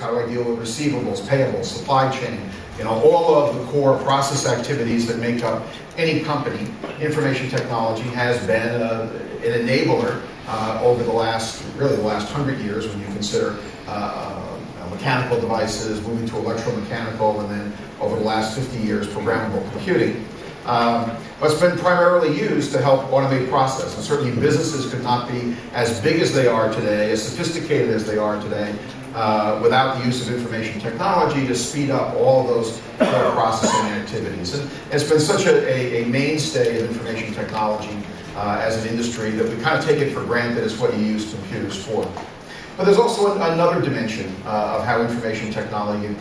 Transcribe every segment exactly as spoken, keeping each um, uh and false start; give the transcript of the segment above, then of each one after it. How do I deal with receivables, payables, supply chain, you know, all of the core process activities that make up any company. Information technology has been uh, an enabler uh, over the last, really the last hundred years when you consider uh, mechanical devices, moving to electromechanical, and then over the last fifty years, programmable computing. Um, but it's been primarily used to help automate process, and certainly businesses could not be as big as they are today, as sophisticated as they are today, uh, without the use of information technology to speed up all of those uh, processing activities. And it's been such a, a, a mainstay of information technology uh, as an industry that we kind of take it for granted as what you use computers for. But there's also an, another dimension uh, of how information technology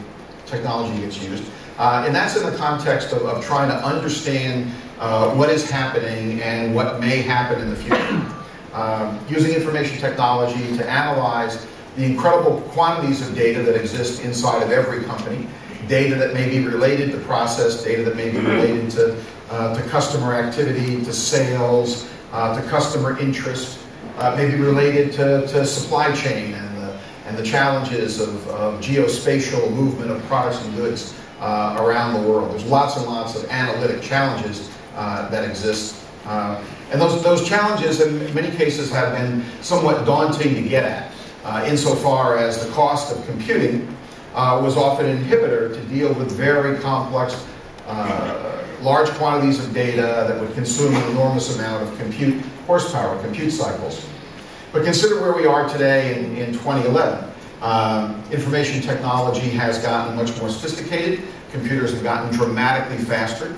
technology gets used. Uh, and that's in the context of, of trying to understand uh, what is happening and what may happen in the future. Um, using information technology to analyze the incredible quantities of data that exist inside of every company, data that may be related to process, data that may be related to, uh, to customer activity, to sales, uh, to customer interest, uh, maybe related to, to supply chain and the, and the challenges of, of geospatial movement of products and goods. Uh, around the world. There's lots and lots of analytic challenges uh, that exist. Uh, and those, those challenges in many cases have been somewhat daunting to get at, uh, insofar as the cost of computing uh, was often an inhibitor to deal with very complex, uh, large quantities of data that would consume an enormous amount of compute horsepower, compute cycles. But consider where we are today in, in twenty eleven. Um, information technology has gotten much more sophisticated. Computers have gotten dramatically faster.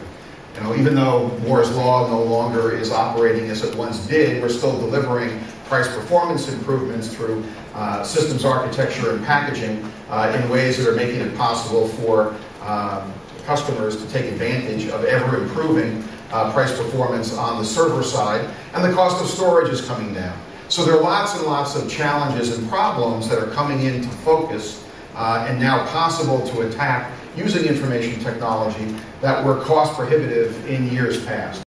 You know, even though Moore's Law no longer is operating as it once did, we're still delivering price performance improvements through uh, systems architecture and packaging uh, in ways that are making it possible for um, customers to take advantage of ever improving uh, price performance on the server side, and the cost of storage is coming down. So there are lots and lots of challenges and problems that are coming into focus uh, and now possible to attack using information technology that were cost prohibitive in years past.